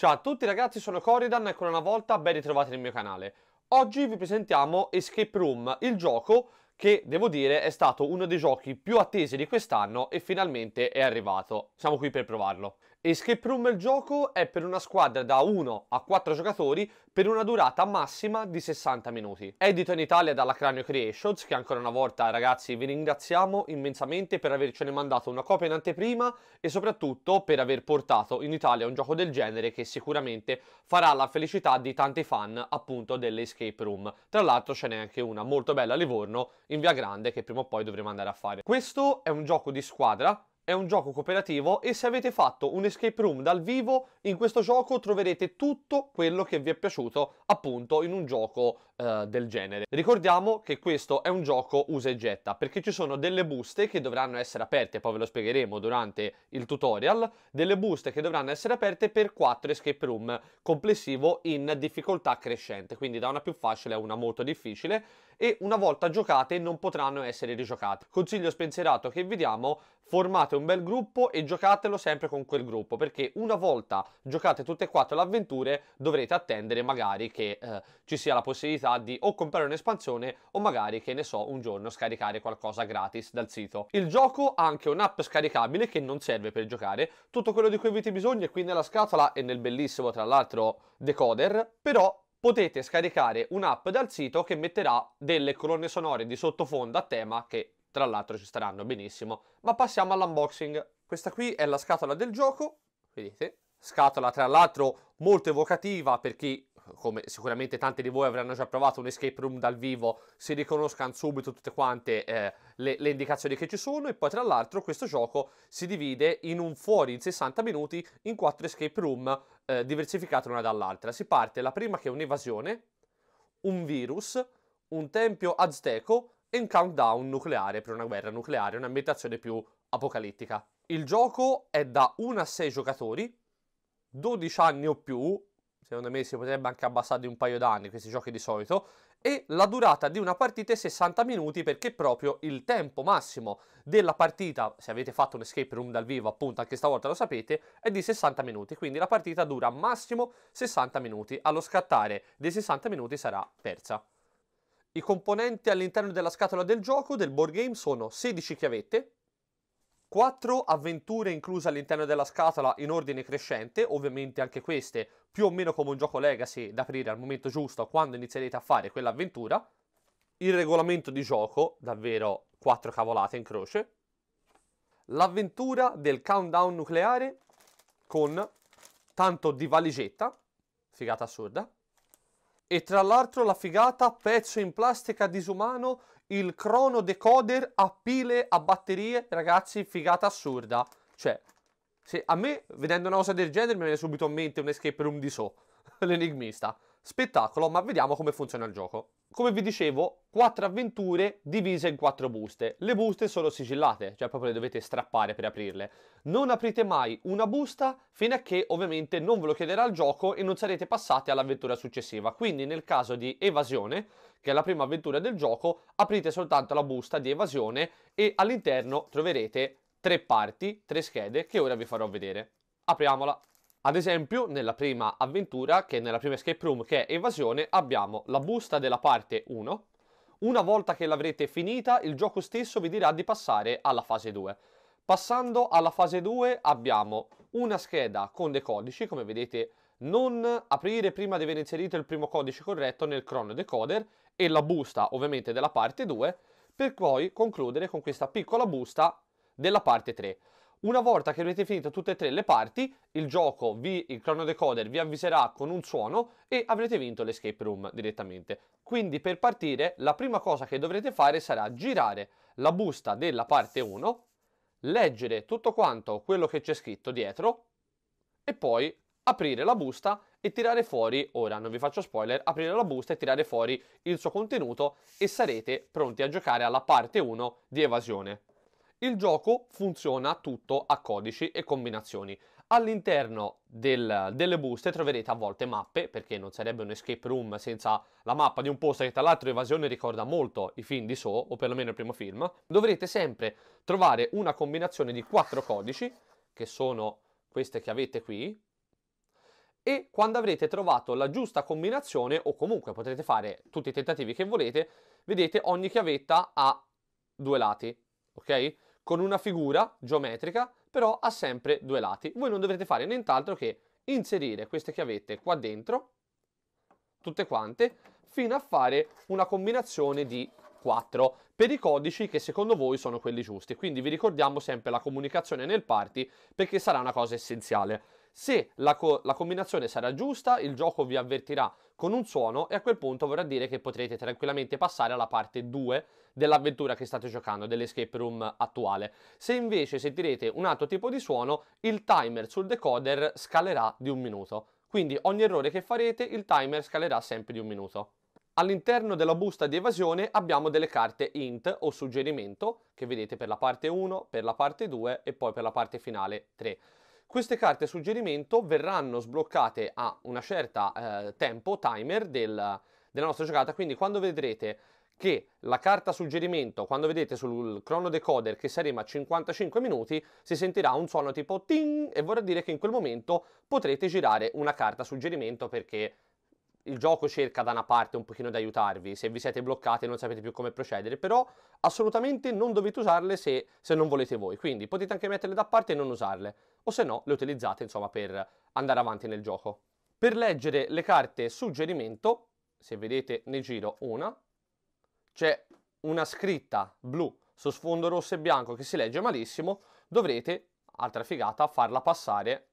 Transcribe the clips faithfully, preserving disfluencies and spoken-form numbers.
Ciao a tutti ragazzi, sono Corydan e ancora una volta ben ritrovati nel mio canale. Oggi vi presentiamo Escape Room, il gioco che devo dire è stato uno dei giochi più attesi di quest'anno e finalmente è arrivato. Siamo qui per provarlo. Escape Room, il gioco, è per una squadra da uno a quattro giocatori per una durata massima di sessanta minuti. Edito in Italia dalla Cranio Creations, che ancora una volta ragazzi vi ringraziamo immensamente per avercene mandato una copia in anteprima e soprattutto per aver portato in Italia un gioco del genere che sicuramente farà la felicità di tanti fan appunto dell'Escape Room. Tra l'altro ce n'è anche una molto bella a Livorno in Via Grande che prima o poi dovremo andare a fare. Questo è un gioco di squadra, è un gioco cooperativo e se avete fatto un escape room dal vivo in questo gioco troverete tutto quello che vi è piaciuto appunto in un gioco eh, del genere. Ricordiamo che questo è un gioco usa e getta perché ci sono delle buste che dovranno essere aperte, poi ve lo spiegheremo durante il tutorial, delle buste che dovranno essere aperte per quattro escape room complessivo in difficoltà crescente, quindi da una più facile a una molto difficile, e una volta giocate non potranno essere rigiocate. Consiglio spensierato che vi diamo: formate un bel gruppo e giocatelo sempre con quel gruppo, perché una volta giocate tutte e quattro le avventure dovrete attendere magari che eh, ci sia la possibilità di o comprare un'espansione o magari, che ne so, un giorno scaricare qualcosa gratis dal sito. Il gioco ha anche un'app scaricabile che non serve per giocare, tutto quello di cui avete bisogno è qui nella scatola e nel bellissimo tra l'altro decoder, però potete scaricare un'app dal sito che metterà delle colonne sonore di sottofondo a tema che tra l'altro ci staranno benissimo. Ma passiamo all'unboxing. Questa qui è la scatola del gioco, vedete? Scatola tra l'altro molto evocativa per chi, come sicuramente tanti di voi avranno già provato un escape room dal vivo, si riconoscano subito tutte quante eh, le, le indicazioni che ci sono. E poi tra l'altro questo gioco si divide in un fuori in sessanta minuti in quattro escape room eh, diversificate l'una dall'altra. Si parte la prima che è un'evasione, un virus, un tempio azteco e un countdown nucleare per una guerra nucleare, un'ambientazione più apocalittica. Il gioco è da uno a sei giocatori, dodici anni o più, secondo me si potrebbe anche abbassare di un paio d'anni questi giochi di solito, e la durata di una partita è sessanta minuti, perché proprio il tempo massimo della partita, se avete fatto un escape room dal vivo appunto anche stavolta lo sapete, è di sessanta minuti, quindi la partita dura massimo sessanta minuti, allo scattare dei sessanta minuti sarà persa. I componenti all'interno della scatola del gioco, del board game, sono sedici chiavette, quattro avventure incluse all'interno della scatola in ordine crescente, ovviamente anche queste più o meno come un gioco legacy da aprire al momento giusto quando inizierete a fare quell'avventura, il regolamento di gioco, davvero quattro cavolate in croce, l'avventura del countdown nucleare con tanto di valigetta, figata assurda, e tra l'altro la figata pezzo in plastica disumano, il Chrono Decoder a pile a batterie, ragazzi, figata assurda. Cioè, se a me, vedendo una cosa del genere, mi viene subito in mente un escape room di Saw, l'enigmista. Spettacolo, ma vediamo come funziona il gioco. Come vi dicevo, quattro avventure divise in quattro buste. Le buste sono sigillate, cioè proprio le dovete strappare per aprirle. Non aprite mai una busta fino a che ovviamente non ve lo chiederà il gioco e non sarete passati all'avventura successiva. Quindi nel caso di evasione, che è la prima avventura del gioco, aprite soltanto la busta di evasione e all'interno troverete tre parti, tre schede che ora vi farò vedere. Apriamola. Ad esempio nella prima avventura, che è nella prima escape room, che è evasione, abbiamo la busta della parte uno. Una volta che l'avrete finita il gioco stesso vi dirà di passare alla fase due. Passando alla fase due abbiamo una scheda con dei codici, come vedete non aprire prima di aver inserito il primo codice corretto nel Chrono Decoder, e la busta ovviamente della parte due, per poi concludere con questa piccola busta della parte tre. Una volta che avete finito tutte e tre le parti, il gioco, vi, il Chrono Decoder, vi avviserà con un suono e avrete vinto l'escape room direttamente. Quindi per partire la prima cosa che dovrete fare sarà girare la busta della parte uno, leggere tutto quanto quello che c'è scritto dietro e poi aprire la busta e tirare fuori, ora non vi faccio spoiler, aprire la busta e tirare fuori il suo contenuto e sarete pronti a giocare alla parte uno di evasione. Il gioco funziona tutto a codici e combinazioni. All'interno del, delle buste troverete a volte mappe, perché non sarebbe un escape room senza la mappa di un posto, che tra l'altro Evasione ricorda molto i film di Saw, o perlomeno il primo film. Dovrete sempre trovare una combinazione di quattro codici, che sono queste chiavette qui, e quando avrete trovato la giusta combinazione, o comunque potrete fare tutti i tentativi che volete, vedete ogni chiavetta ha due lati, ok? Con una figura geometrica, però ha sempre due lati. Voi non dovrete fare nient'altro che inserire queste chiavette qua dentro, tutte quante, fino a fare una combinazione di quattro per i codici che secondo voi sono quelli giusti. Quindi vi ricordiamo sempre la comunicazione nel party, perché sarà una cosa essenziale. Se la, co la combinazione sarà giusta, il gioco vi avvertirà con un suono e a quel punto vorrà dire che potrete tranquillamente passare alla parte due dell'avventura che state giocando, dell'escape room attuale. Se invece sentirete un altro tipo di suono, il timer sul decoder scalerà di un minuto. Quindi ogni errore che farete, il timer scalerà sempre di un minuto. All'interno della busta di evasione abbiamo delle carte int o suggerimento che vedete per la parte uno, per la parte due e poi per la parte finale tre. Queste carte suggerimento verranno sbloccate a una certa eh, tempo, timer del, della nostra giocata, quindi quando vedrete che la carta suggerimento, quando vedete sul Chrono Decoder che saremo a cinquantacinque minuti, si sentirà un suono tipo ting e vorrà dire che in quel momento potrete girare una carta suggerimento, perché il gioco cerca da una parte un pochino di aiutarvi se vi siete bloccati e non sapete più come procedere, però assolutamente non dovete usarle se, se non volete voi, quindi potete anche metterle da parte e non usarle, o se no le utilizzate insomma per andare avanti nel gioco. Per leggere le carte suggerimento, se vedete ne giro una, c'è una scritta blu su sfondo rosso e bianco che si legge malissimo, dovrete, altra figata, farla passare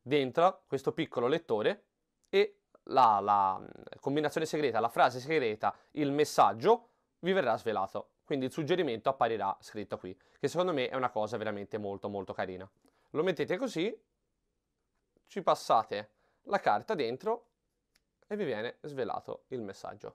dentro questo piccolo lettore e La, la combinazione segreta, la frase segreta, il messaggio vi verrà svelato, quindi il suggerimento apparirà scritto qui, che secondo me è una cosa veramente molto molto carina. Lo mettete così, ci passate la carta dentro e vi viene svelato il messaggio.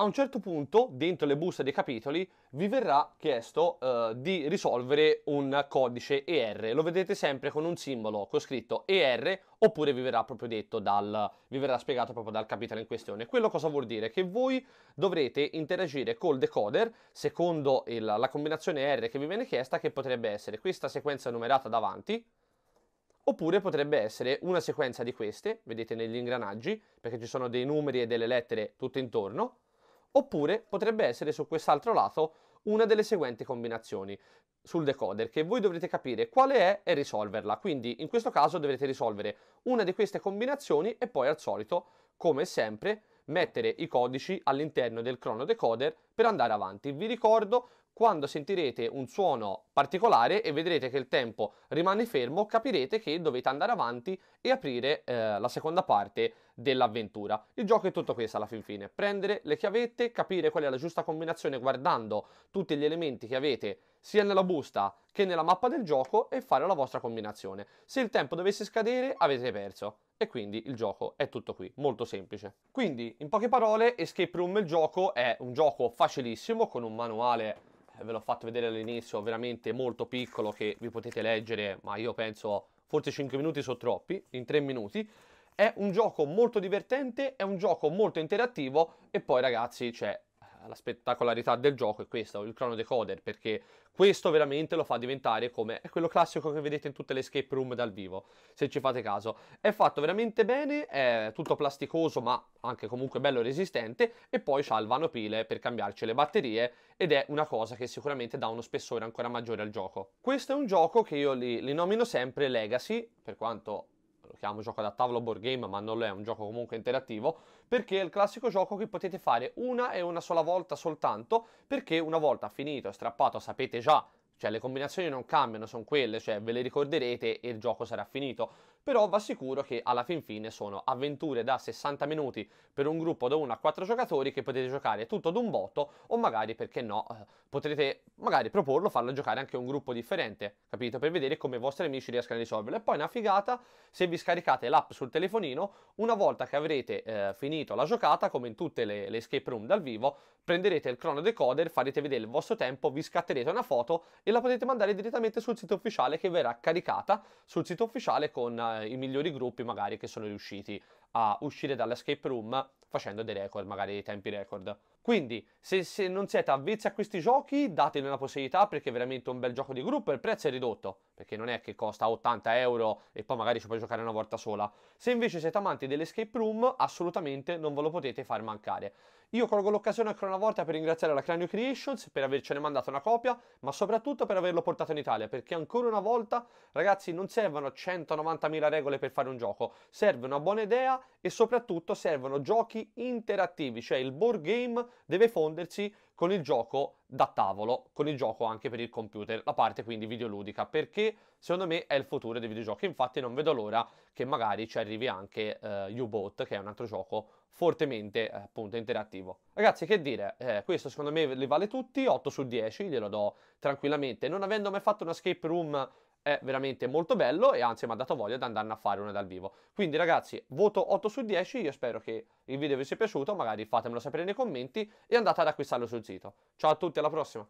A un certo punto, dentro le buste dei capitoli, vi verrà chiesto eh, di risolvere un codice E R. Lo vedete sempre con un simbolo con scritto E R, oppure vi verrà proprio detto dal, vi verrà spiegato proprio dal capitolo in questione. Quello cosa vuol dire? Che voi dovrete interagire col decoder secondo il, la combinazione E R che vi viene chiesta, che potrebbe essere questa sequenza numerata davanti, oppure potrebbe essere una sequenza di queste, vedete negli ingranaggi, perché ci sono dei numeri e delle lettere tutto intorno, oppure potrebbe essere su quest'altro lato una delle seguenti combinazioni sul decoder, che voi dovrete capire quale è e risolverla. Quindi in questo caso dovrete risolvere una di queste combinazioni e poi al solito, come sempre, mettere i codici all'interno del Chrono Decoder per andare avanti. Vi ricordo, quando sentirete un suono particolare e vedrete che il tempo rimane fermo, capirete che dovete andare avanti e aprire eh, la seconda parte dell'avventura. Il gioco è tutto questo alla fin fine: prendere le chiavette, capire qual è la giusta combinazione guardando tutti gli elementi che avete sia nella busta che nella mappa del gioco e fare la vostra combinazione. Se il tempo dovesse scadere avete perso, e quindi il gioco è tutto qui, molto semplice. Quindi in poche parole Escape Room, il gioco, è un gioco facilissimo con un manuale, eh, ve l'ho fatto vedere all'inizio, veramente molto piccolo, che vi potete leggere, ma io penso forse cinque minuti sono troppi, in tre minuti. È un gioco molto divertente, è un gioco molto interattivo e poi ragazzi c'è la spettacolarità del gioco, è questo, il Chrono Decoder, perché questo veramente lo fa diventare come è quello classico che vedete in tutte le escape room dal vivo, se ci fate caso. È fatto veramente bene, è tutto plasticoso ma anche comunque bello resistente, e poi c'ha il vanopile per cambiarci le batterie, ed è una cosa che sicuramente dà uno spessore ancora maggiore al gioco. Questo è un gioco che io li, li nomino sempre Legacy, per quanto lo chiamo gioco da tavolo board game, ma non lo è, un gioco comunque interattivo, perché è il classico gioco che potete fare una e una sola volta soltanto, perché una volta finito e strappato sapete già, cioè le combinazioni non cambiano, sono quelle, cioè ve le ricorderete e il gioco sarà finito. Però vi assicuro che alla fin fine sono avventure da sessanta minuti per un gruppo da uno a quattro giocatori che potete giocare tutto d'un botto, o magari, perché no, potrete magari proporlo, farlo giocare anche a un gruppo differente, capito? Per vedere come i vostri amici riescano a risolverlo. E poi una figata, se vi scaricate l'app sul telefonino, una volta che avrete eh, finito la giocata, come in tutte le, le escape room dal vivo, prenderete il Chrono Decoder, farete vedere il vostro tempo, vi scatterete una foto e la potete mandare direttamente sul sito ufficiale, che verrà caricata sul sito ufficiale con eh, i migliori gruppi magari che sono riusciti a uscire dall'escape room facendo dei record, magari dei tempi record. Quindi se, se non siete avvezzi a questi giochi, datene una possibilità, perché è veramente un bel gioco di gruppo e il prezzo è ridotto, perché non è che costa ottanta euro e poi magari ci puoi giocare una volta sola. Se invece siete amanti dell'escape room, assolutamente non ve lo potete far mancare. Io colgo l'occasione ancora una volta per ringraziare la Cranio Creations per avercene mandato una copia, ma soprattutto per averlo portato in Italia, perché ancora una volta, ragazzi, non servono centonovantamila regole per fare un gioco, serve una buona idea e soprattutto servono giochi interattivi, cioè il board game deve fondersi con il gioco da tavolo, con il gioco anche per il computer, la parte quindi videoludica, perché secondo me è il futuro dei videogiochi. Infatti non vedo l'ora che magari ci arrivi anche eh, U-Boat, che è un altro gioco fortemente eh, appunto interattivo. Ragazzi, che dire, eh, questo secondo me li vale tutti, otto su dieci, glielo do tranquillamente. Non avendo mai fatto una escape room, è veramente molto bello e anzi mi ha dato voglia di andarne a fare una dal vivo. Quindi ragazzi, voto otto su dieci, io spero che il video vi sia piaciuto, magari fatemelo sapere nei commenti e andate ad acquistarlo sul sito. Ciao a tutti, alla prossima!